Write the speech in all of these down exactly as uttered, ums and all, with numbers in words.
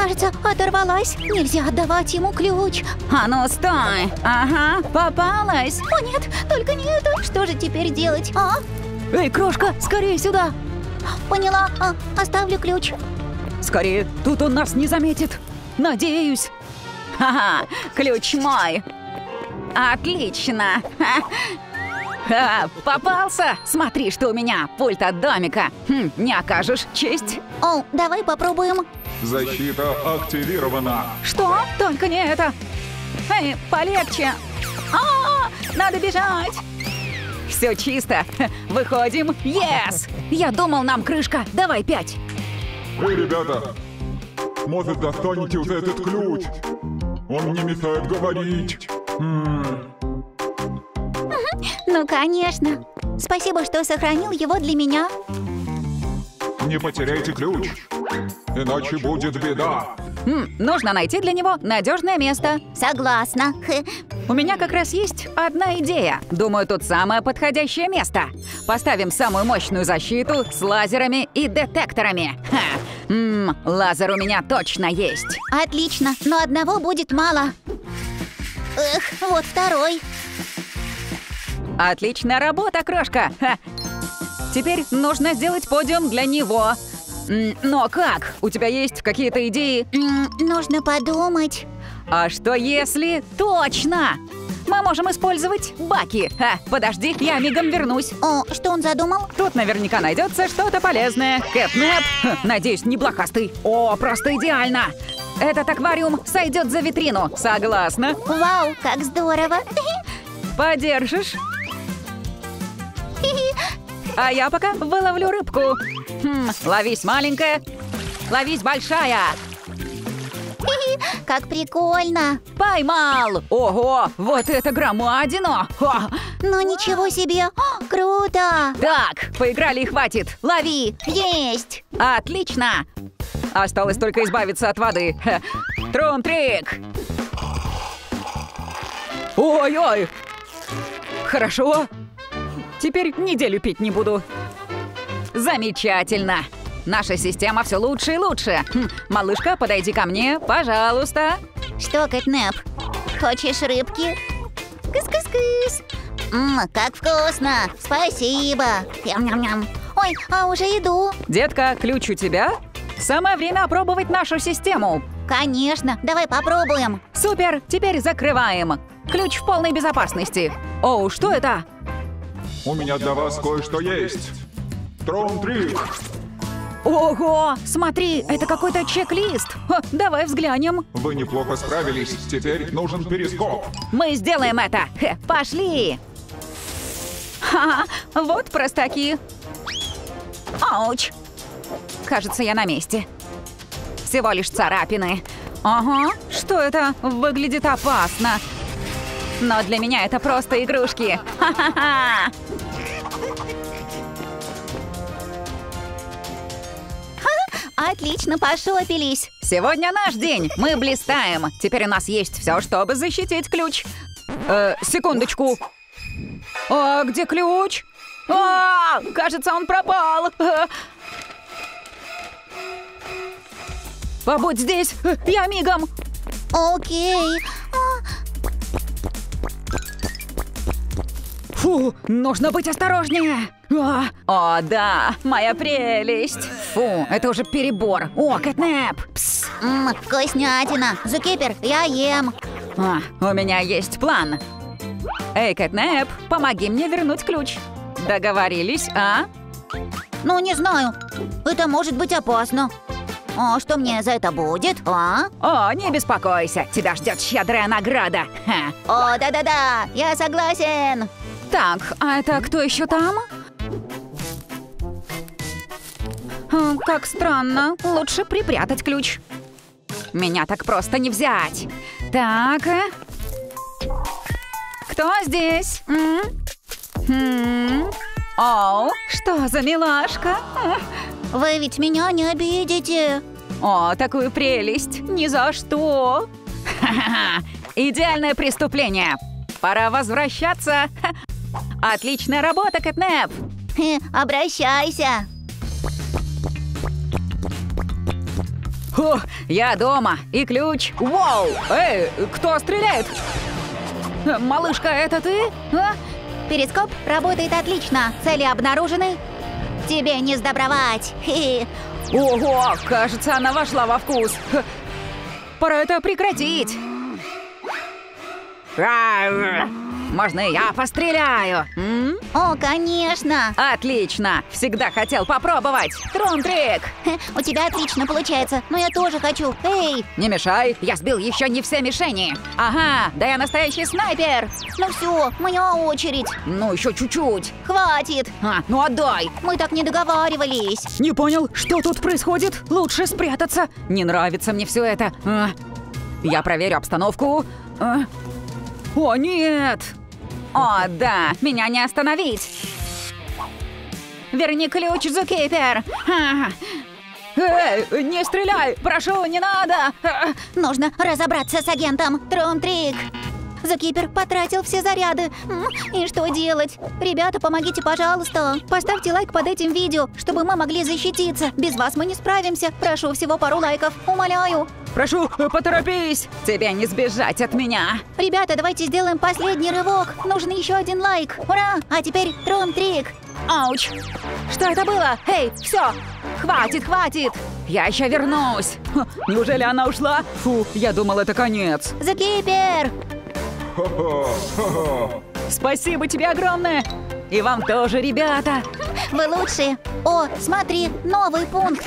кажется, оторвалась. Нельзя отдавать ему ключ. А ну, стой! Ага, попалась. О нет, только не это. Что же теперь делать, а? Эй, крошка, скорее сюда. Поняла, а, оставлю ключ. Скорее, тут он нас не заметит. Надеюсь. Ха-ха, ключ мой. Отлично. Ха, попался! Смотри, что у меня, пульт от домика. Хм, не окажешь честь. О, давай попробуем. Защита активирована. Что? Только не это. Эй, полегче. А-а-а, надо бежать. Все чисто. Выходим. Yes! Я думал, нам крышка. Давай пять. Вы, ребята, может, достанете вот этот ключ? Он не мешает говорить. М-м. Ну, конечно. Спасибо, что сохранил его для меня. Не потеряйте ключ, иначе будет беда. М-м, нужно найти для него надежное место. Согласна. У меня как раз есть одна идея. Думаю, тут самое подходящее место. Поставим самую мощную защиту с лазерами и детекторами. Ха. М-м, лазер у меня точно есть. Отлично, но одного будет мало. Эх, вот второй. Отличная работа, крошка! Ха. Теперь нужно сделать подиум для него. Но как? У тебя есть какие-то идеи? Нужно подумать. А что если... Точно! Мы можем использовать баки. Ха. Подожди, я мигом вернусь. О, что он задумал? Тут наверняка найдется что-то полезное. Кэп-нэп. Надеюсь, не блохастый. О, просто идеально! Этот аквариум сойдет за витрину. Согласна? Вау, как здорово! Подержишь? А я пока выловлю рыбку. Хм, ловись, маленькая. Ловись, большая. Как прикольно. Поймал. Ого, вот это громадина. Ха. Ну ничего себе. О, круто. Так, поиграли и хватит. Лови. Есть. Отлично. Осталось только избавиться от воды. Трум-трик. Ой-ой. Хорошо. Теперь неделю пить не буду. Замечательно. Наша система все лучше и лучше. Хм, малышка, подойди ко мне, пожалуйста. Что, Кэтнеп? Хочешь рыбки? Кыс-кыс-кыс. Ммм, как вкусно. Спасибо. Ням-ням-ням. Ой, а уже иду. Детка, ключ у тебя? Самое время опробовать нашу систему. Конечно, давай попробуем. Супер, теперь закрываем. Ключ в полной безопасности. Оу, что это? У меня для вас кое-что есть. Трум-трик. Ого, смотри, это какой-то чек-лист. Давай взглянем. Вы неплохо справились, теперь нужен перископ. Мы сделаем это. Хе, пошли. Ха-ха, вот простаки. Ауч. Кажется, я на месте. Всего лишь царапины. Ага, что это? Выглядит опасно. Но для меня это просто игрушки. Ха-ха-ха. Отлично пошопились. Сегодня наш день. Мы блистаем. Теперь у нас есть все, чтобы защитить ключ. Э, секундочку. А где ключ? А, кажется, он пропал. Побудь здесь. Я мигом. Окей. Фу, нужно быть осторожнее. А, о, да, моя прелесть. Фу, это уже перебор. О, Кэтнеп. Ммм, вкуснятина. Зукипер, я ем. А, у меня есть план. Эй, Кэтнеп, помоги мне вернуть ключ. Договорились, а? Ну, не знаю. Это может быть опасно. А что мне за это будет, а? О, не беспокойся. Тебя ждет щедрая награда. Ха. О, да-да-да, я согласен. Так, а это кто еще там? Как странно. Лучше припрятать ключ. Меня так просто не взять. Так. Кто здесь? М? М? Оу, что за милашка? Вы ведь меня не обидите. О, такую прелесть. Ни за что. Ха-ха-ха. Идеальное преступление. Пора возвращаться. Отличная работа, Кэтнеп. Обращайся. О, я дома. И ключ. Вау! Эй, кто стреляет? Малышка, это ты? А? Перископ работает отлично. Цели обнаружены. Тебе не сдобровать. Ого, кажется, она вошла во вкус. Пора это прекратить. Можно я постреляю? М? О, конечно. Отлично. Всегда хотел попробовать. Трум-трик. У тебя отлично получается, но я тоже хочу. Эй. Не мешай. Я сбил еще не все мишени. Ага, да я настоящий снайпер. Ну все, моя очередь. Ну еще чуть-чуть. Хватит. А, ну отдай. Мы так не договаривались. Не понял, что тут происходит? Лучше спрятаться. Не нравится мне все это. А. Я проверю обстановку. А. О, нет. О, да, меня не остановить! Верни ключ, Зоокипер! Эй, не стреляй! Прошу, не надо! Нужно разобраться с агентом. Трум-трик! Зоокипер потратил все заряды. И что делать? Ребята, помогите, пожалуйста. Поставьте лайк под этим видео, чтобы мы могли защититься. Без вас мы не справимся. Прошу всего пару лайков. Умоляю. Прошу, поторопись. Тебя не сбежать от меня. Ребята, давайте сделаем последний рывок. Нужен еще один лайк. Ура! А теперь трум-трик. Ауч. Что это было? Эй, все. Хватит, хватит. Я еще вернусь. Ха, неужели она ушла? Фу, я думал, это конец. Зоокипер. Спасибо тебе огромное! И вам тоже, ребята! Вы лучшие! О, смотри, новый пункт!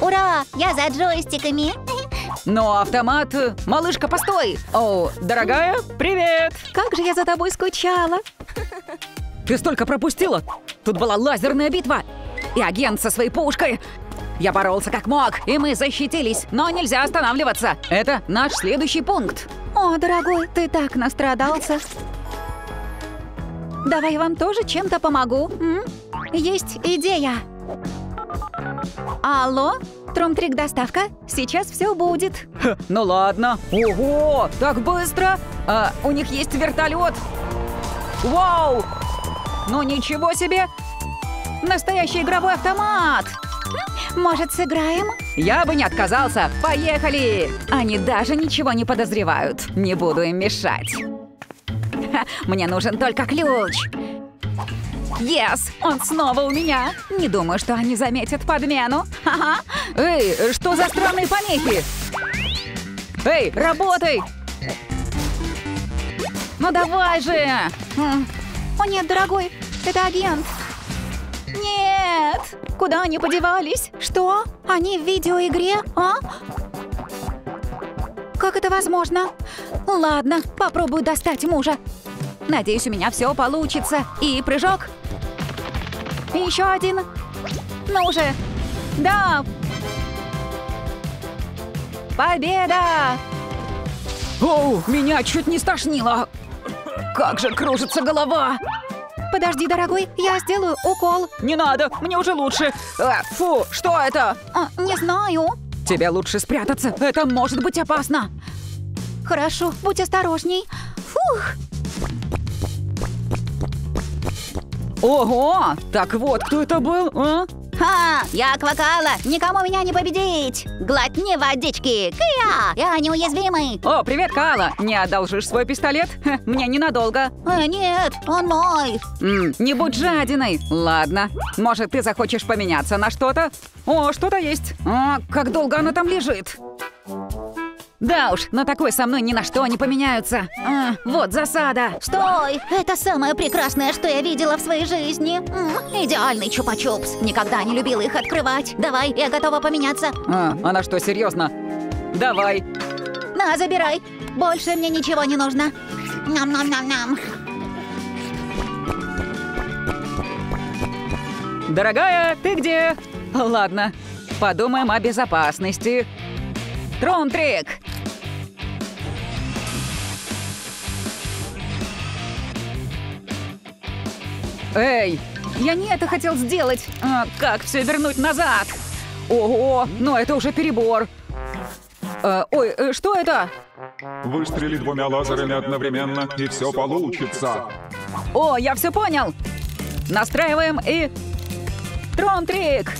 Ура! Я за джойстиками! Но автомат... Малышка, постой! О, дорогая, привет! Как же я за тобой скучала! Ты столько пропустила! Тут была лазерная битва! И агент со своей пушкой! Я боролся как мог, и мы защитились, но нельзя останавливаться. Это наш следующий пункт. О, дорогой, ты так настрадался. Давай я вам тоже чем-то помогу. М? Есть идея. Алло, Трум-трик доставка, сейчас все будет. Ха, ну ладно. Ого, так быстро. А, у них есть вертолет. Вау! Ну ничего себе. Настоящий игровой автомат. Может, сыграем? Я бы не отказался. Поехали! Они даже ничего не подозревают. Не буду им мешать. Ха, мне нужен только ключ. Yes! Он снова у меня. Не думаю, что они заметят подмену. Ха-ха. Эй, что за странные помехи? Эй, работай! Ну давай же! О нет, дорогой, это агент. Нет! Куда они подевались? Что? Они в видеоигре? А? Как это возможно? Ладно, попробую достать мужа. Надеюсь, у меня все получится. И прыжок. И еще один. Ну уже. Да! Победа! Оу, меня чуть не стошнило. Как же кружится голова! Подожди, дорогой, я сделаю укол. Не надо, мне уже лучше. А, фу, что это? А, не знаю. Тебе лучше спрятаться, это может быть опасно. Хорошо, будь осторожней. Фух. Ого, так вот, кто это был? А? Ха, я Аквакала, никому меня не победить. Глотни водички, Кия, я неуязвимый. О, привет, Кала, не одолжишь свой пистолет? Ха, мне ненадолго. Э, нет, он мой. М-м, не будь жадиной. Ладно, может, ты захочешь поменяться на что-то? О, что-то есть. О, как долго она там лежит? Да уж, но такой со мной ни на что не поменяются. А, вот засада. Стой! Это самое прекрасное, что я видела в своей жизни. М-м, идеальный чупа-чупс. Никогда не любила их открывать. Давай, я готова поменяться. А, она что, серьезно? Давай. На, забирай. Больше мне ничего не нужно. Ням-ням-ням-ням. Дорогая, ты где? Ладно, подумаем о безопасности. Трум-трик! Эй, я не это хотел сделать. А, как все вернуть назад? Ого, ну это уже перебор. А, ой, что это? Выстрели двумя лазерами одновременно, и все получится. О, я все понял. Настраиваем и... Трум-трик!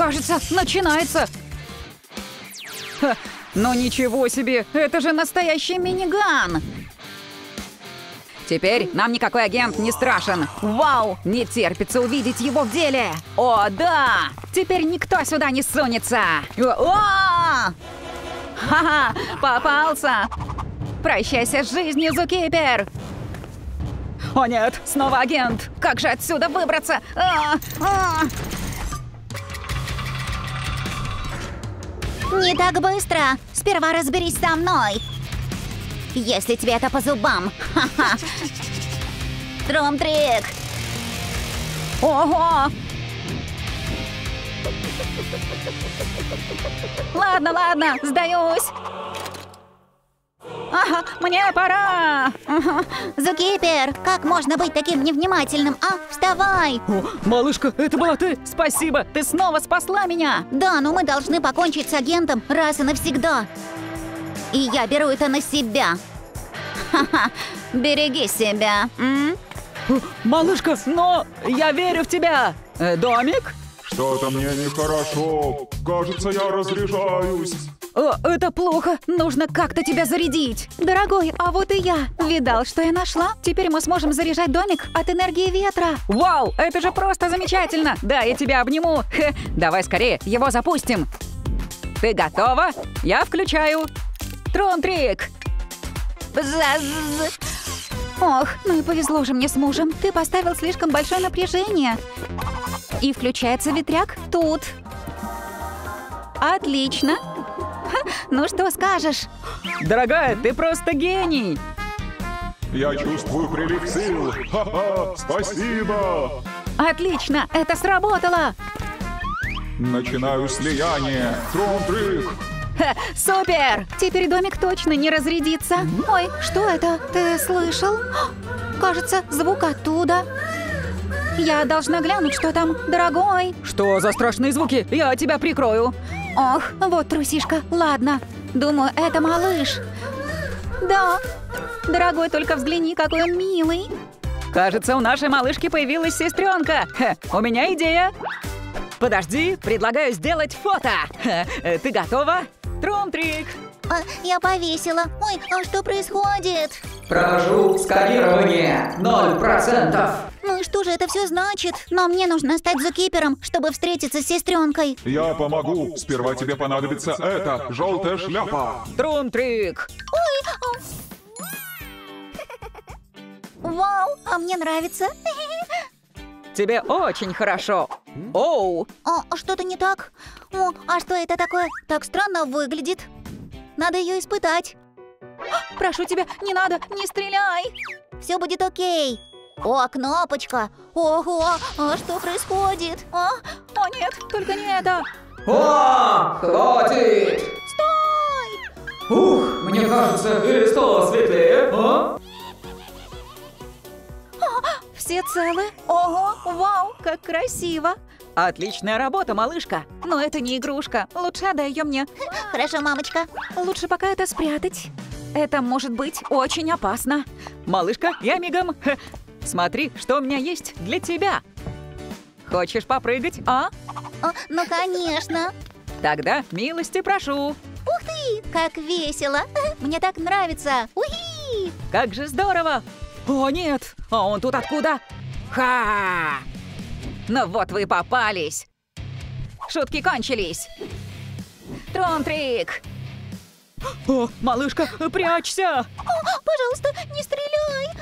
Кажется, начинается. Ха, ну ничего себе, это же настоящий миниган. Теперь нам никакой агент не страшен. Вау, не терпится увидеть его в деле. О, да, теперь никто сюда не сунется. О! Ха-ха, попался. Прощайся с жизнью, Зоокипер. О нет, снова агент. Как же отсюда выбраться? А, а. Не так быстро. Сперва разберись со мной. Если тебе это по зубам. Ха-ха. Трум-трик. Ого. Ладно, ладно, сдаюсь. Ага, мне пора. Ага. Зоокипер, как можно быть таким невнимательным, а? Вставай. О, малышка, это была ты? Спасибо, ты снова спасла меня. Да, но мы должны покончить с агентом раз и навсегда. И я беру это на себя. Ха-ха, береги себя. М? Малышка, но я верю в тебя. Э, домик? Что-то мне нехорошо. Кажется, я разряжаюсь. О, это плохо. Нужно как-то тебя зарядить. Дорогой, а вот и я. Видал, что я нашла? Теперь мы сможем заряжать домик от энергии ветра. Вау, это же просто замечательно. Да, я тебя обниму. Хе. Давай скорее его запустим. Ты готова? Я включаю. Трум-трик. Ох, ну и повезло же мне с мужем. Ты поставил слишком большое напряжение. И включается ветряк тут. Отлично. Ну что скажешь? Дорогая, ты просто гений. Я чувствую прилив сил. Ха-ха, спасибо. Отлично, это сработало. Начинаю слияние. Трум-трик. Супер! Теперь домик точно не разрядится. Ой, что это? Ты слышал? Кажется, звук оттуда. Я должна глянуть, что там, дорогой. Что за страшные звуки? Я тебя прикрою. Ох, вот трусишка. Ладно, думаю, это малыш. Да. Дорогой, только взгляни, какой он милый. Кажется, у нашей малышки появилась сестренка. Ха, у меня идея. Подожди, предлагаю сделать фото. Ха, ты готова? Трум-трик. А, я повесила. Ой, а что происходит? Провожу сканирование. Ноль процентов. Ну и что же это все значит? Но мне нужно стать Зоокеепером, чтобы встретиться с сестренкой. Я помогу. Сперва тебе понадобится эта желтая шляпа. Трум-трик. Ой. Вау, а мне нравится. Тебе очень хорошо. Оу. А, что-то не так? О, а что это такое? Так странно выглядит. Надо ее испытать. Прошу тебя, не надо, не стреляй. Все будет окей. О, кнопочка. Ого, а что происходит? А? О нет, только не это. О, хватит. Стой. Ух, мне кажется, или стало светлее. А? Все целы? Ого, вау, как красиво. Отличная работа, малышка. Но это не игрушка. Лучше отдай ее мне. Хорошо, мамочка. Лучше пока это спрятать. Это может быть очень опасно. Малышка, я мигом. Смотри, что у меня есть для тебя. Хочешь попрыгать, а? О, ну, конечно. Тогда милости прошу. Ух ты, как весело. Мне так нравится. Уи! Как же здорово. О, нет. А он тут откуда? Ха! Ну вот вы попались. Шутки кончились. Трум-трик. О, малышка, прячься. О, пожалуйста, не стреляй.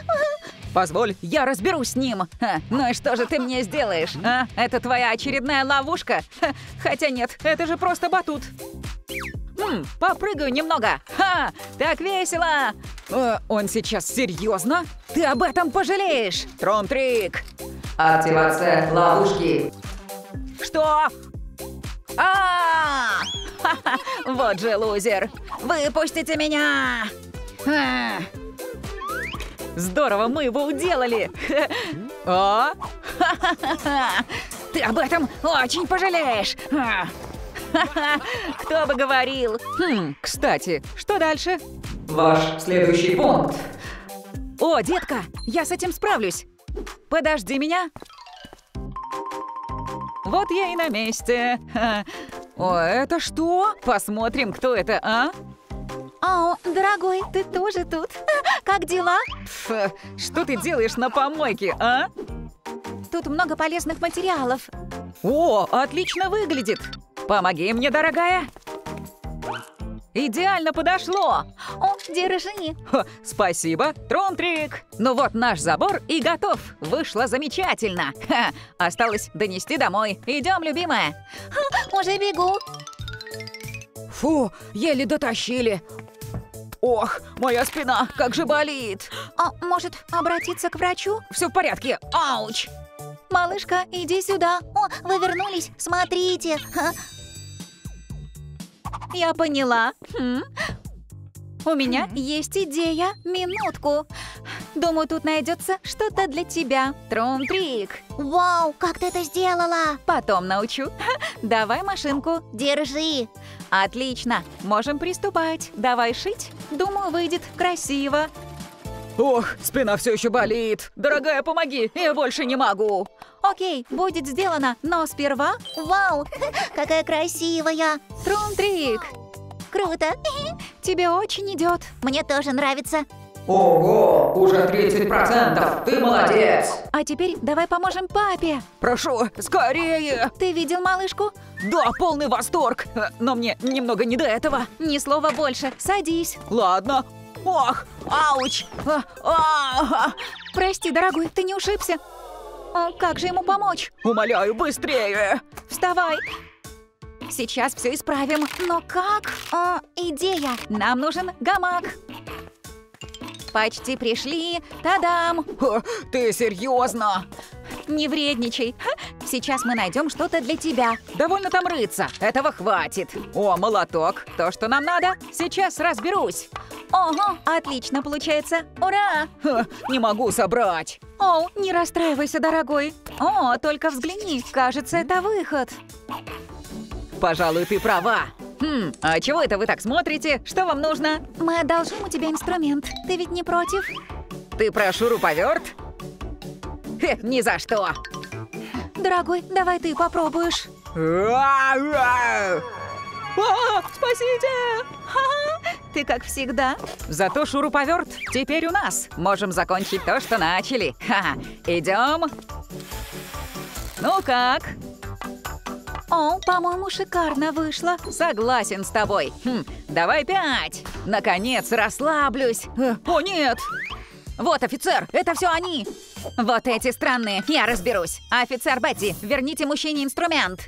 Позволь, я разберусь с ним. Ха, ну и что же ты мне сделаешь? А? Это твоя очередная ловушка? Ха, хотя нет, это же просто батут. М, попрыгаю немного. Ха, так весело. Э, он сейчас серьезно? Ты об этом пожалеешь. Трум-трик. Активация ловушки. Что? А-а-а! Ха-ха! Вот же лузер! Выпустите меня! А-а-а! Здорово, мы его уделали! О! Ха-ха-ха! Ты об этом очень пожалеешь! Ха-ха! Кто бы говорил? Хм, кстати, что дальше? Ваш следующий пункт. О, детка, я с этим справлюсь. Подожди меня. Вот я и на месте. Ха. О, это что? Посмотрим, кто это, а? Ау, дорогой, ты тоже тут? Как дела? Пф, что ты делаешь на помойке, а? Тут много полезных материалов. О, отлично выглядит. Помоги мне, дорогая. Идеально подошло. О, держи. Ха, спасибо, Трум-трик. Ну вот наш забор и готов. Вышло замечательно. Ха, осталось донести домой. Идем, любимая. Ха, уже бегу. Фу, еле дотащили. Ох, моя спина, как же болит. А может, обратиться к врачу? Все в порядке. Ауч. Малышка, иди сюда. О, вы вернулись. Смотрите. Ха. Я поняла. Хм. У меня есть идея. Минутку. Думаю, тут найдется что-то для тебя. Трум-трик. Вау, как ты это сделала? Потом научу. Давай машинку. Держи. Отлично. Можем приступать. Давай шить. Думаю, выйдет красиво. Ох, спина все еще болит. Дорогая, помоги. Я больше не могу. Окей, будет сделано, но сперва... Вау, какая красивая! Трум-трик! Круто! Тебе очень идет. Мне тоже нравится. Ого, уже тридцать процентов! Ты молодец! А теперь давай поможем папе. Прошу, скорее! Ты видел малышку? Да, полный восторг! Но мне немного не до этого. Ни слова больше, садись. Ладно. Ох, ауч! А, а, а. Прости, дорогой, ты не ушибся? А как же ему помочь? Умоляю, быстрее! Вставай! Сейчас все исправим. Но как? А, идея! Нам нужен гамак. Почти пришли. Та-дам! Ха, ты серьезно? Не вредничай. Ха, сейчас мы найдем что-то для тебя. Довольно там рыться. Этого хватит. О, молоток. То, что нам надо. Сейчас разберусь. Ого, отлично получается. Ура! Ха, не могу собрать. О, не расстраивайся, дорогой. О, только взгляни. Кажется, это выход. Пожалуй, ты права. Хм, а чего это вы так смотрите? Что вам нужно? Мы одолжим у тебя инструмент. Ты ведь не против? Ты про шуруповерт? Хе, ни за что. Дорогой, давай ты попробуешь. О, спасите! Ха-ха! Ты как всегда. Зато шуруповерт теперь у нас. Можем закончить то, что начали. Ха-ха. Идем. Ну как? О, по-моему, шикарно вышло. Согласен с тобой. Хм, давай пять. Наконец расслаблюсь. О, нет. Вот, офицер, это все они. Вот эти странные. Я разберусь. Офицер Бетти, верните мужчине инструмент.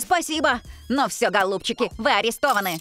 Спасибо. Но все, голубчики, вы арестованы.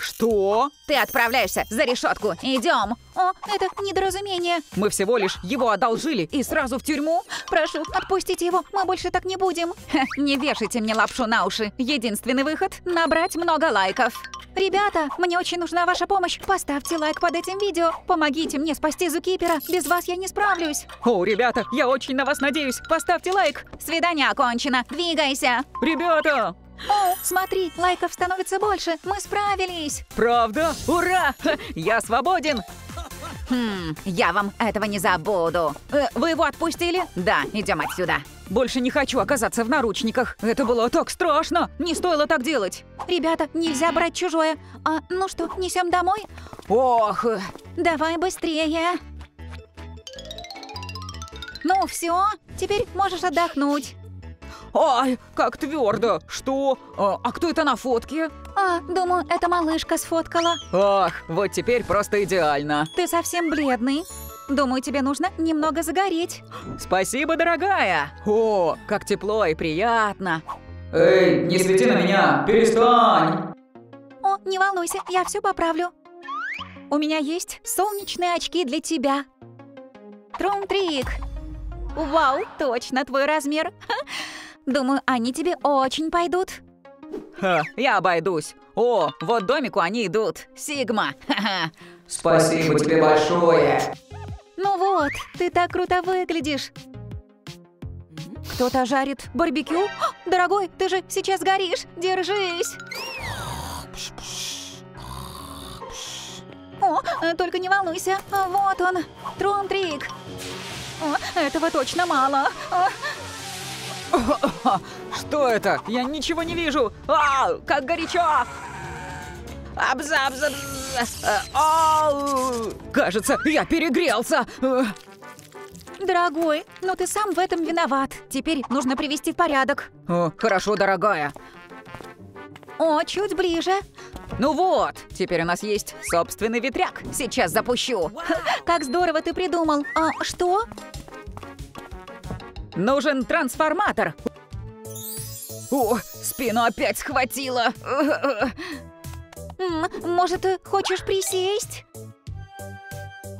Что? Ты отправляешься за решетку. Идем. О, это недоразумение. Мы всего лишь его одолжили и сразу в тюрьму. Прошу, отпустите его. Мы больше так не будем. Ха, не вешайте мне лапшу на уши. Единственный выход – набрать много лайков. Ребята, мне очень нужна ваша помощь. Поставьте лайк под этим видео. Помогите мне спасти Зоокипера. Без вас я не справлюсь. О, ребята, я очень на вас надеюсь. Поставьте лайк. Свидание окончено. Двигайся. Ребята! О, смотри, лайков становится больше. Мы справились. Правда? Ура! Ха, я свободен. Хм, я вам этого не забуду. Э, вы его отпустили? Да, идем отсюда. Больше не хочу оказаться в наручниках. Это было так страшно. Не стоило так делать. Ребята, нельзя брать чужое. А, ну что, несем домой? Ох. Давай быстрее. Ну все, теперь можешь отдохнуть. Ай, как твердо! Что? А, а кто это на фотке? А, думаю, это малышка сфоткала. Ах, вот теперь просто идеально. Ты совсем бледный. Думаю, тебе нужно немного загореть. Спасибо, дорогая. О, как тепло и приятно. Эй, не свети на меня, перестань. О, не волнуйся, я все поправлю. У меня есть солнечные очки для тебя. Трум-трик. Вау, точно твой размер. Думаю, они тебе очень пойдут. Ха, я обойдусь. О, вот домику они идут. Сигма. Ха-ха. Спасибо тебе большое. Ну вот, ты так круто выглядишь. Кто-то жарит барбекю. О, дорогой, ты же сейчас горишь. Держись. О, только не волнуйся. Вот он, Трум-трик. О, этого точно мало. О. Что это? Я ничего не вижу. А, как горячо! Абзабзаб. Кажется, я перегрелся. Дорогой, но ты сам в этом виноват. Теперь нужно привести в порядок. О, хорошо, дорогая. О, чуть ближе. Ну вот, теперь у нас есть собственный ветряк. Сейчас запущу. Как здорово ты придумал. А что? Нужен трансформатор. О, спину опять схватило. Может, ты хочешь присесть?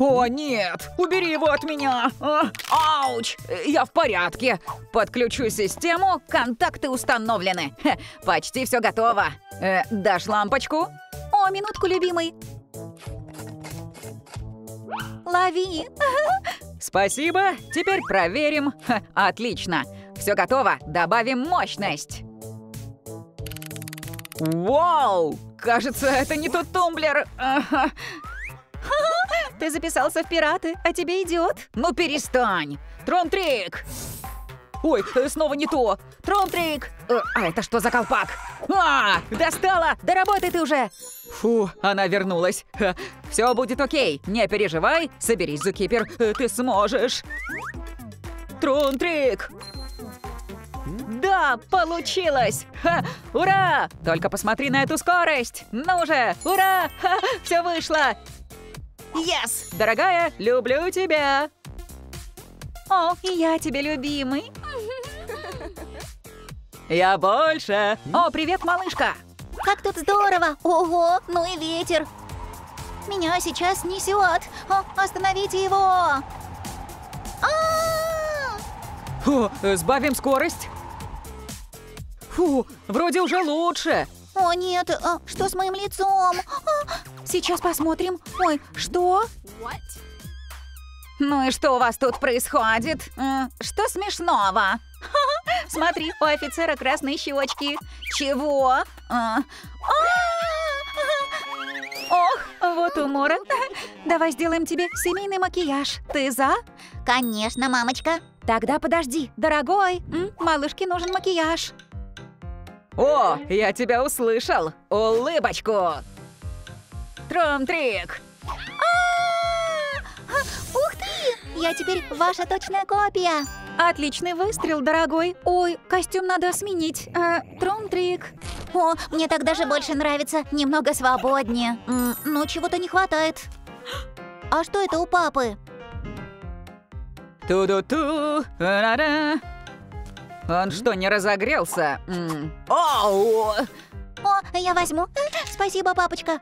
О, нет! Убери его от меня! А, ауч! Я в порядке. Подключу систему, контакты установлены. Ха, почти все готово. Э, дашь лампочку? О, минутку, любимый. Лови. Спасибо. Теперь проверим. Ха, отлично. Все готово. Добавим мощность. Вау! Кажется, это не тот тумблер. Ага. Ты записался в пираты, а тебе идет? Ну перестань! Troom Trick! Ой, снова не то! Troom Trick! А это что за колпак? А, достала! Да работай ты уже! Фу, она вернулась. Все будет окей, не переживай. Соберись, ZOOKEEPER, ты сможешь. Troom Trick! Да, получилось! Ха, ура! Только посмотри на эту скорость! Ну же, ура! Ха, все вышло! Yes! Дорогая, люблю тебя! О, и я тебя, любимый! Я больше! О, привет, малышка! Как тут здорово! Ого, ну и ветер! Меня сейчас несет! О, остановите его! А-а-а! Фу, сбавим скорость! Фу, вроде уже лучше! О, нет, а, что с моим лицом? А, сейчас посмотрим. Ой, что? What? Ну и что у вас тут происходит? Что смешного? Смотри, у офицера красные щечки. Чего? Ох, вот умора. Давай сделаем тебе семейный макияж. Ты за? Конечно, мамочка. Тогда подожди, дорогой. Малышке нужен макияж. О, я тебя услышал! Улыбочку! Troom Trick! Ух ты! Я теперь ваша точная копия! Отличный выстрел, дорогой! Ой, костюм надо сменить. Troom Trick! О, мне так даже больше нравится. Немного свободнее. Но чего-то не хватает. А что это у папы? Ту-ду-ту! Он что, не разогрелся? Оу! О, я возьму. Спасибо, папочка.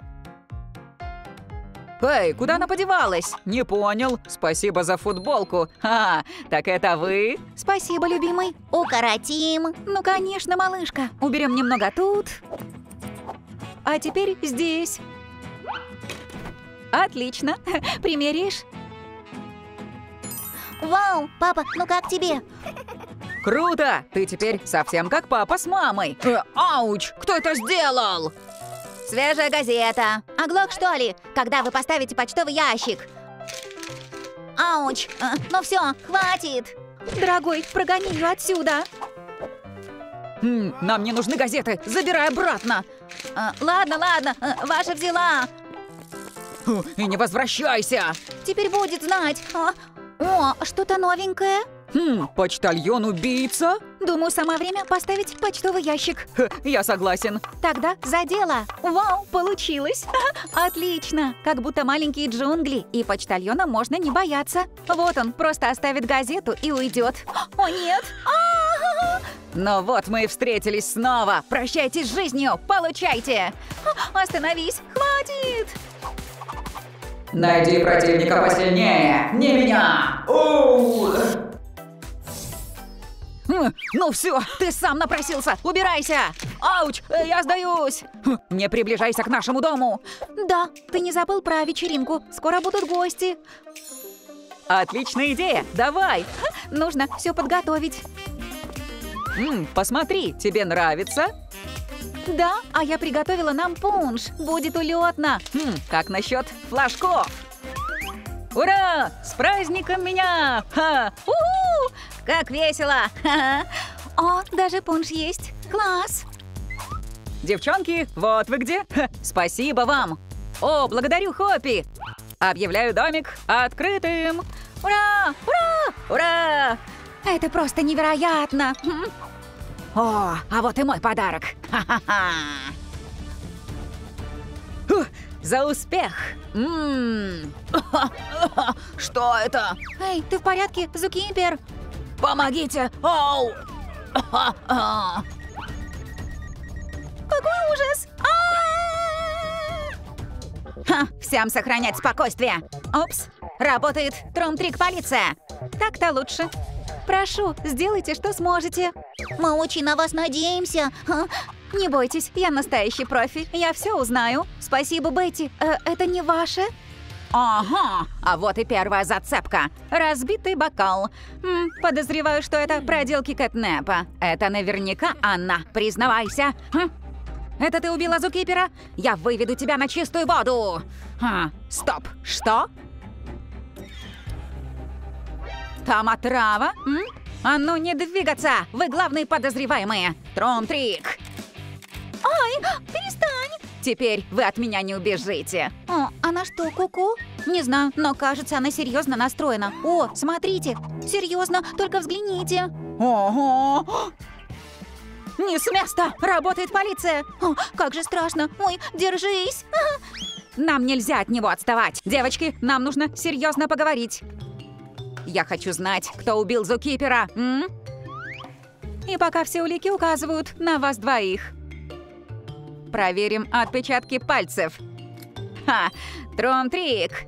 Эй, куда она подевалась? Не понял. Спасибо за футболку. А, так это вы? Спасибо, любимый. Укоротим. Ну, конечно, малышка. Уберем немного тут. А теперь здесь. Отлично. Примеришь? Вау, папа, ну как тебе? Круто! Ты теперь совсем как папа с мамой. Э, ауч! Кто это сделал? Свежая газета. Оглох, что ли? Когда вы поставите почтовый ящик? Ауч! Э, ну все, хватит! Дорогой, прогони ее отсюда. М-м, нам не нужны газеты. Забирай обратно. Э, ладно, ладно. Э, ваша взяла. Фу, и не возвращайся. Теперь будет знать. О, о что-то новенькое. Хм, почтальон-убийца? Думаю, самое время поставить почтовый ящик. Ха, я согласен. Тогда за дело. Вау, получилось. Отлично. Как будто маленькие джунгли. И почтальона можно не бояться. Вот он, просто оставит газету и уйдет. О, нет. Ну вот мы и встретились снова. Прощайтесь с жизнью. Получайте. Остановись. Хватит. Найди противника посильнее. Не меня. Оу. Ну все, ты сам напросился, убирайся! Ауч, я сдаюсь! Не приближайся к нашему дому! Да, ты не забыл про вечеринку, скоро будут гости. Отличная идея, давай! Нужно все подготовить. М-м, посмотри, тебе нравится? Да, а я приготовила нам пунш, будет улетно. М-м, как насчет флажков? Ура! С праздником меня! Ха! У-ху! Как весело! Ха-ха. О, даже пунш есть. Класс! Девчонки, вот вы где. Ха, спасибо вам. О, благодарю, Хоппи. Объявляю домик открытым. Ура! Ура! Ура! Это просто невероятно. О, а вот и мой подарок. Ха-ха-ха. За успех! М-м-м. Что это? Эй, ты в порядке, Зоокипер? Помогите! Оу! Какой ужас! А-а-а! Ха, всем сохранять спокойствие! Опс! Работает трум-трик полиция! Так-то лучше. Прошу, сделайте, что сможете. Мы очень на вас надеемся. Не бойтесь, я настоящий профи. Я все узнаю. Спасибо, Бетти. Э, это не ваше? Ага, а вот и первая зацепка. Разбитый бокал. М, подозреваю, что это проделки Кэтнепа. Это наверняка она, признавайся. Хм. Это ты убила Зоокипера? Я выведу тебя на чистую воду. Ха. Стоп, что? Там отрава? М? А ну не двигаться, вы главные подозреваемые. Трум-трик. Ай, перестань! Теперь вы от меня не убежите. О, она что, куку? Не знаю, но кажется, она серьезно настроена. О, смотрите, серьезно, только взгляните. Ого! Не с места, работает полиция. О, как же страшно. Ой, держись. Нам нельзя от него отставать. Девочки, нам нужно серьезно поговорить. Я хочу знать, кто убил Зоокипера. М? И пока все улики указывают на вас двоих. Проверим отпечатки пальцев. Ха, трум-трик.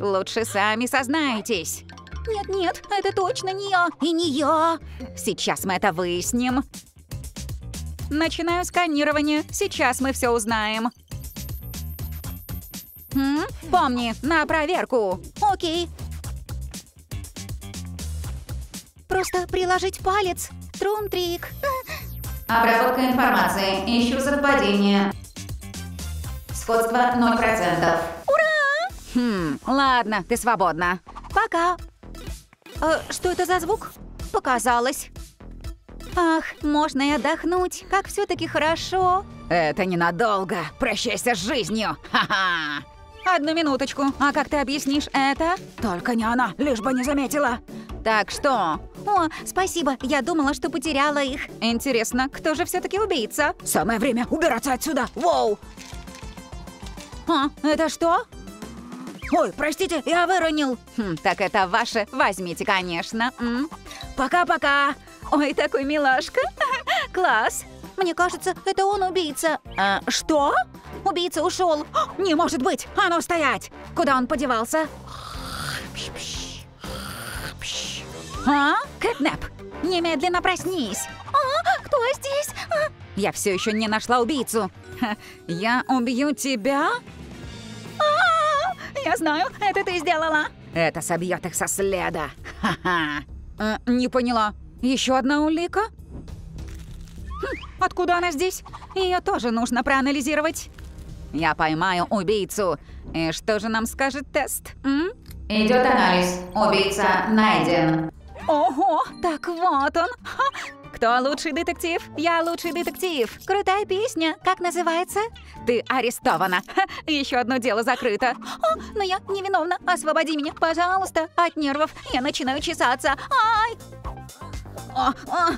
Лучше сами сознайтесь. Нет-нет, это точно не я. И не я. Сейчас мы это выясним. Начинаю сканирование. Сейчас мы все узнаем. М? Помни, на проверку. Окей. Просто приложить палец. Трум-трик. Обработка информации. Ищу совпадение. Сходство ноль процентов. Ура! Хм, ладно, ты свободна. Пока. Э, что это за звук? Показалось. Ах, можно и отдохнуть. Как все-таки хорошо. Это ненадолго. Прощайся с жизнью. Ха-ха. Одну минуточку. А как ты объяснишь это? Только не она, лишь бы не заметила. Так что? О, спасибо. Я думала, что потеряла их. Интересно, кто же все-таки убийца? Самое время убираться отсюда. Воу! А, это что? Ой, простите, я выронил. Хм, так это ваше. Возьмите, конечно. Пока-пока. Ой, такой милашка. Класс. Мне кажется, это он убийца. А, что? Убийца ушел. Не может быть. А ну стоять. Куда он подевался? А? Кэтнеп, немедленно проснись. А? Кто здесь? А? Я все еще не нашла убийцу. Ха, я убью тебя? А-а-а! Я знаю, это ты сделала. Это собьет их со следа. Ха-ха. Э, не поняла. Еще одна улика? Хм, откуда она здесь? Ее тоже нужно проанализировать. Я поймаю убийцу. И что же нам скажет тест? М? Идет анализ. Убийца найден. Ого, так вот он. Ха. Кто лучший детектив? Я лучший детектив. Крутая песня. Как называется? Ты арестована. Ха. Еще одно дело закрыто. О, но я невиновна. Освободи меня, пожалуйста, от нервов. Я начинаю чесаться. Ай! О, о.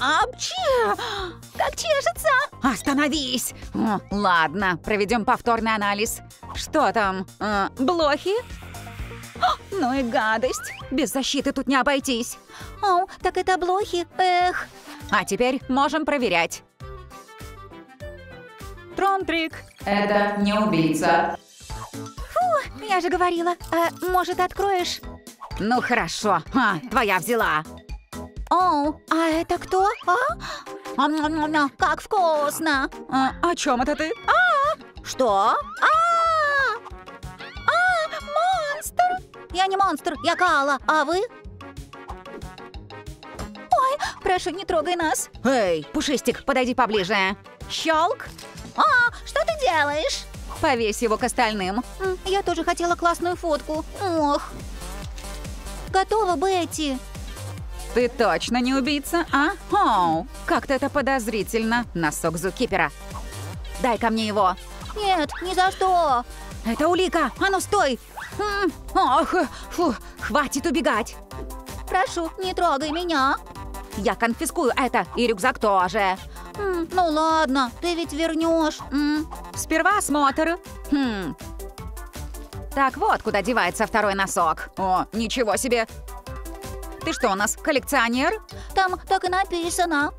Апчи! Как чешется! Остановись! О, ладно, проведем повторный анализ. Что там? Э, блохи? О, ну и гадость! Без защиты тут не обойтись. О, так это блохи, эх. А теперь можем проверять. Трум-трик. Это не убийца. Фу, я же говорила. Э, может, откроешь? Ну хорошо, а, твоя взяла. О, а это кто? А? Как вкусно! А, о чем это ты? А? Что? А! А! Монстр! Я не монстр, я Каала, а вы? Ой, прошу, не трогай нас. Эй, Пушистик, подойди поближе. Щелк. А, что ты делаешь? Повесь его к остальным. Я тоже хотела классную фотку. Ох. Готово, Бетти. Ты точно не убийца, а? Оу, как-то это подозрительно. Носок Зоокипера. Дай-ка мне его. Нет, ни за что. Это улика. А ну, стой. М-м, ох, фу, хватит убегать. Прошу, не трогай меня. Я конфискую это и рюкзак тоже. М-м, ну ладно, ты ведь вернешь. М-м. Сперва осмотр. Хм. Так вот, куда девается второй носок. О, ничего себе. Ты что у нас, коллекционер? Там так и написано.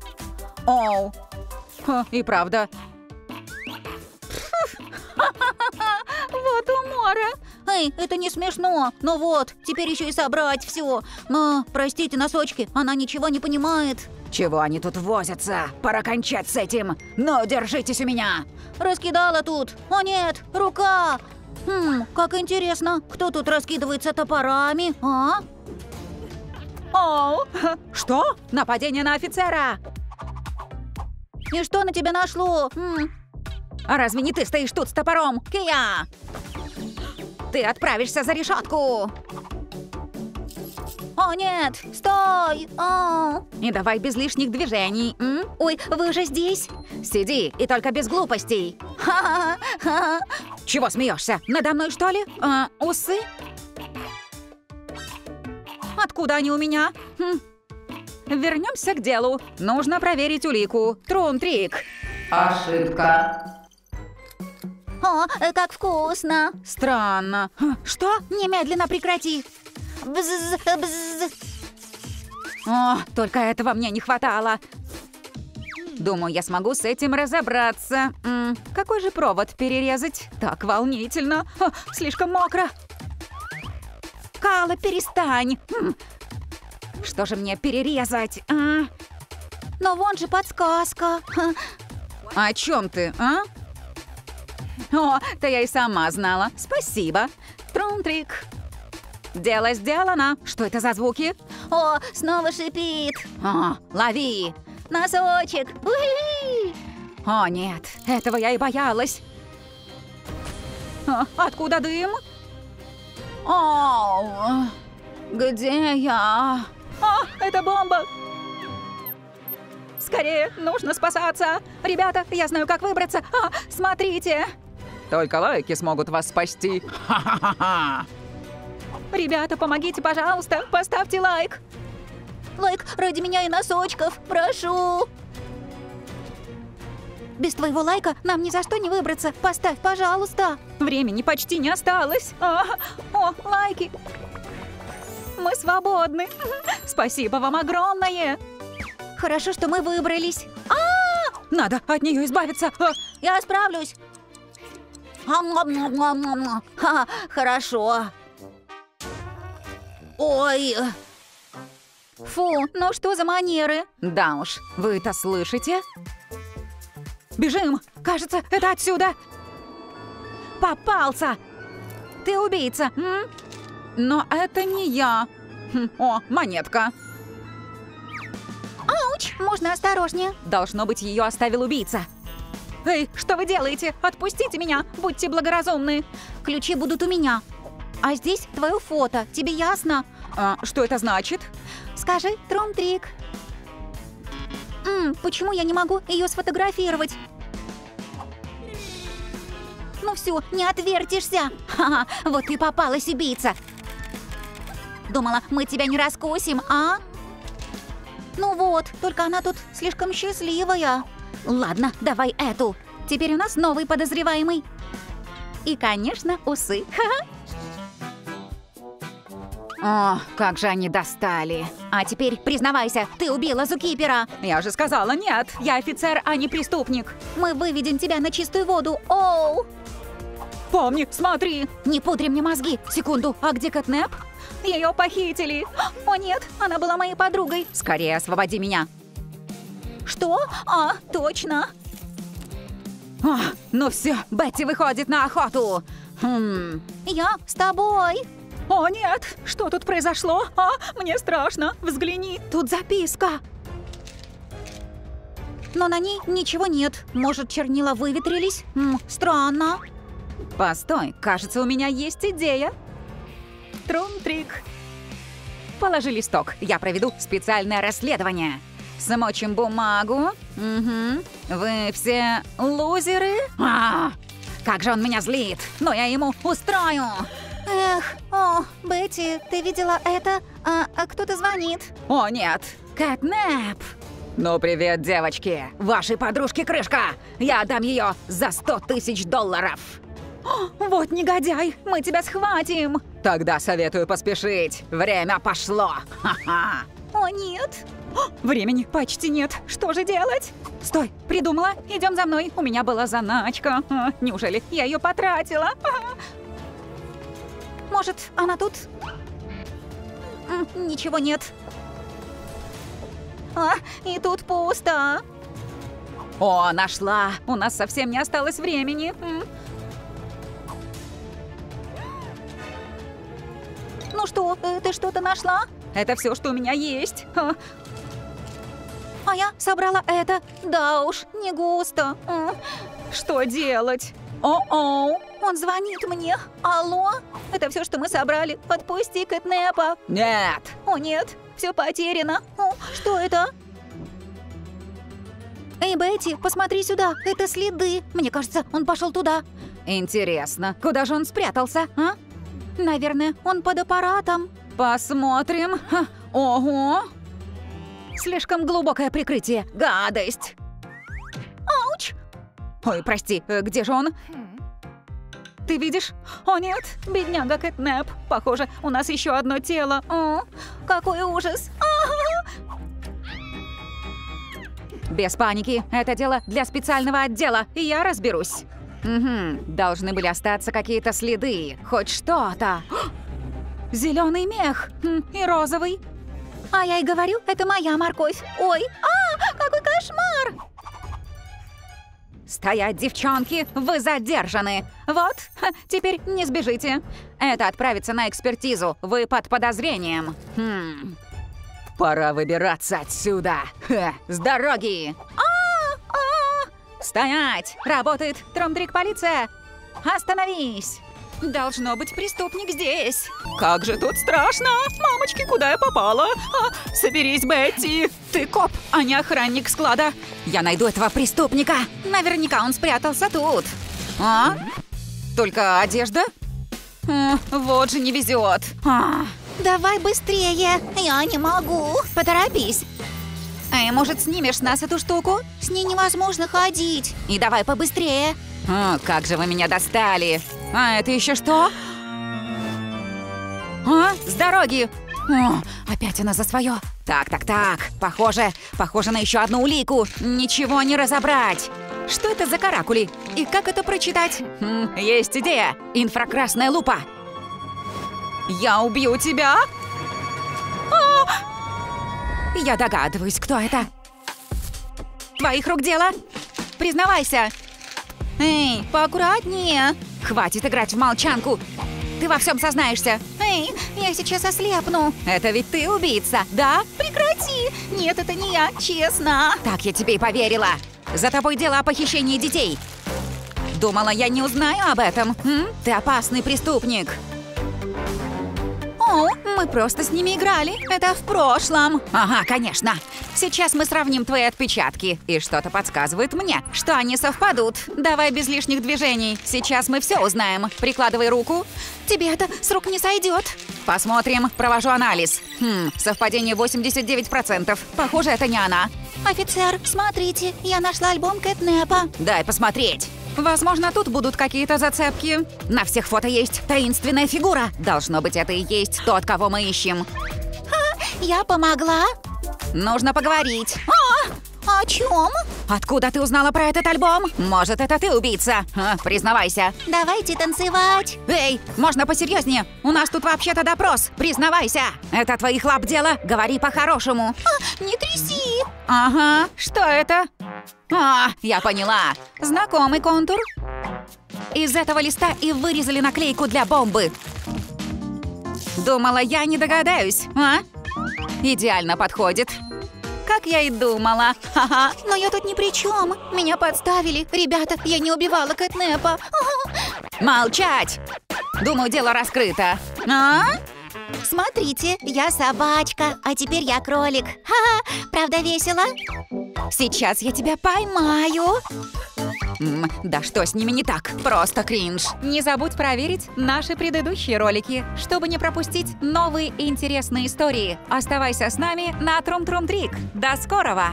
Оу. Ха, и правда. Вот умора. Эй, это не смешно. Ну вот, теперь еще и собрать все. Но, простите, носочки, она ничего не понимает. Чего они тут возятся? Пора кончать с этим. Ну, держитесь у меня. Раскидала тут. О нет, рука. Хм, как интересно, кто тут раскидывается топорами, а? Оу, что? Нападение на офицера. И что на тебя нашло? М? А разве не ты стоишь тут с топором, Кия? Ты отправишься за решетку. О нет, стой! О. И давай без лишних движений. М? Ой, вы уже здесь? Сиди и только без глупостей. Ха-ха-ха. Чего смеешься? Надо мной, что ли? А, усы? Откуда они у меня? Хм. Вернемся к делу. Нужно проверить улику. Трум-трик. Ошибка. О, как вкусно. Странно. Что? Немедленно прекрати. Бзз, бзз. О, только этого мне не хватало. Думаю, я смогу с этим разобраться. М-м, какой же провод перерезать? Так волнительно. О, слишком мокро. Кала, перестань. М-м. Что же мне перерезать? А? Но вон же подсказка. О чем ты, а? О-то я и сама знала. Спасибо. Трум-трик. Дело сделано. Что это за звуки? О, снова шипит. О, лови. Носочек. У-хи-хи. О, нет. Этого я и боялась. О, откуда дым? О, где я? О, это бомба. Скорее, нужно спасаться. Ребята, я знаю, как выбраться. О, смотрите. Только лайки смогут вас спасти. Ха-ха-ха-ха. Ребята, помогите, пожалуйста, поставьте лайк. Лайк ради меня и носочков, прошу. Без твоего лайка нам ни за что не выбраться. Поставь, пожалуйста. Времени почти не осталось. А, о, лайки. Мы свободны. Спасибо вам огромное. Хорошо, что мы выбрались. А-а-а! Надо от нее избавиться. А! Я справлюсь. Ха-ха, хорошо. Ой. Фу, ну что за манеры? Да уж, вы это слышите? Бежим! Кажется, это отсюда. Попался! Ты убийца. М? Но это не я. Хм, о, монетка. Ауч, можно осторожнее. Должно быть, ее оставил убийца. Эй, что вы делаете? Отпустите меня, будьте благоразумны. Ключи будут у меня. А здесь твое фото, тебе ясно? А, что это значит? Скажи, Трум-трик. М-м, почему я не могу ее сфотографировать? Ну все, не отвертишься. Ха-ха, вот и попалась убийца. Думала, мы тебя не раскусим, а? Ну вот, только она тут слишком счастливая. Ладно, давай эту. Теперь у нас новый подозреваемый. И, конечно, усы. Ха-ха. О, как же они достали. А теперь признавайся, ты убила Зоокипера. Я же сказала нет. Я офицер, а не преступник. Мы выведем тебя на чистую воду. Оу. Помни, смотри. Не пудри мне мозги. Секунду, а где Кэтнеп? Ее похитили. О нет, она была моей подругой. Скорее освободи меня. Что? А, точно. О, ну все, Бетти выходит на охоту. Хм. Я с тобой. О нет, что тут произошло? А, мне страшно, взгляни, тут записка. Но на ней ничего нет. Может, чернила выветрились? М, странно. Постой, кажется, у меня есть идея. Трум-трик. Положи листок. Я проведу специальное расследование. Смочим бумагу. Угу. Вы все лузеры? А-а-а! Как же он меня злит! Но я ему устрою! Эх, о, Бетти, ты видела это? А, а кто-то звонит. О, нет. Кэтнеп! Ну, привет, девочки. Вашей подружке крышка. Я отдам ее за сто тысяч долларов. Вот негодяй, мы тебя схватим. Тогда советую поспешить. Время пошло. Ха-ха. О, нет. Времени почти нет. Что же делать? Стой, придумала. Идем за мной. У меня была заначка. Неужели я ее потратила? Может, она тут? Ничего нет. А, и тут пусто. О, нашла. У нас совсем не осталось времени. Ну что, ты что-то нашла? Это все, что у меня есть. А я собрала это. Да уж, не густо. Что делать? О-оу. Он звонит мне. Алло? Это все, что мы собрали. Отпусти Кэтнепа. Нет. О, нет. Все потеряно. О, что это? Эй, Бетти, посмотри сюда. Это следы. Мне кажется, он пошел туда. Интересно, куда же он спрятался, а? Наверное, он под аппаратом. Посмотрим. Ха. Ого! Слишком глубокое прикрытие. Гадость. Ауч! Ой, прости, где же он? Ты видишь? О, нет, бедняга Кэтнеп. Похоже, у нас еще одно тело. О, какой ужас. А-а-а. Без паники. Это дело для специального отдела. И я разберусь. Угу. Должны были остаться какие-то следы. Хоть что-то. Зеленый мех и розовый. А я и говорю, это моя морковь. Ой, а, какой кошмар! Стоять, девчонки, вы задержаны. Вот, теперь не сбежите. Это отправится на экспертизу. Вы под подозрением. Хм. Пора выбираться отсюда. Ха, с дороги. А, а. Стоять! Работает Трум-трик полиция. Остановись! Должно быть, преступник здесь. Как же тут страшно. Мамочки, куда я попала? А, соберись, Бетти. Ты коп, а не охранник склада. Я найду этого преступника. Наверняка он спрятался тут. А? Только одежда? А, вот же не везет. А. Давай быстрее. Я не могу. Поторопись. Эй, может, снимешь нас эту штуку? С ней невозможно ходить. И давай побыстрее. А, как же вы меня достали. А это еще что? А, с дороги! О, опять она за свое. Так, так, так. Похоже, похоже на еще одну улику. Ничего не разобрать. Что это за каракули? И как это прочитать? Хм, есть идея. Инфракрасная лупа. Я убью тебя. А! Я догадываюсь, кто это. Твоих рук дело? Признавайся. Эй, поаккуратнее. Хватит играть в молчанку. Ты во всем сознаешься. Эй, я сейчас ослепну. Это ведь ты убийца, да? Прекрати. Нет, это не я, честно. Так я тебе и поверила. За тобой дело о похищении детей. Думала, я не узнаю об этом. М? Ты опасный преступник. О, мы просто с ними играли. Это в прошлом. Ага, конечно. Сейчас мы сравним твои отпечатки. И что-то подсказывает мне, что они совпадут. Давай без лишних движений. Сейчас мы все узнаем. Прикладывай руку. Тебе это с рук не сойдет. Посмотрим. Провожу анализ. Хм, совпадение восемьдесят девять процентов. Похоже, это не она. Офицер, смотрите. Я нашла альбом Кэтнепа. Дай посмотреть. Возможно, тут будут какие-то зацепки. На всех фото есть таинственная фигура. Должно быть, это и есть тот, кого мы ищем. А, я помогла. Нужно поговорить. А, о чем? Откуда ты узнала про этот альбом? Может, это ты убийца? А, признавайся. Давайте танцевать. Эй, можно посерьезнее? У нас тут вообще-то допрос. Признавайся. Это твоих лап дело. Говори по-хорошему. А, не тряси. Ага. Что это? А, я поняла. Знакомый контур. Из этого листа и вырезали наклейку для бомбы. Думала, я не догадаюсь. А? Идеально подходит. Как я и думала. Ха-ха. Но я тут ни при чем. Меня подставили. Ребята, я не убивала Кэтнепа. Молчать. Думаю, дело раскрыто. А? Смотрите, я собачка, а теперь я кролик. Ха-ха, правда весело? Сейчас я тебя поймаю. М-м, да что с ними не так? Просто кринж. Не забудь проверить наши предыдущие ролики, чтобы не пропустить новые интересные истории. Оставайся с нами на Troom Troom Trick. До скорого!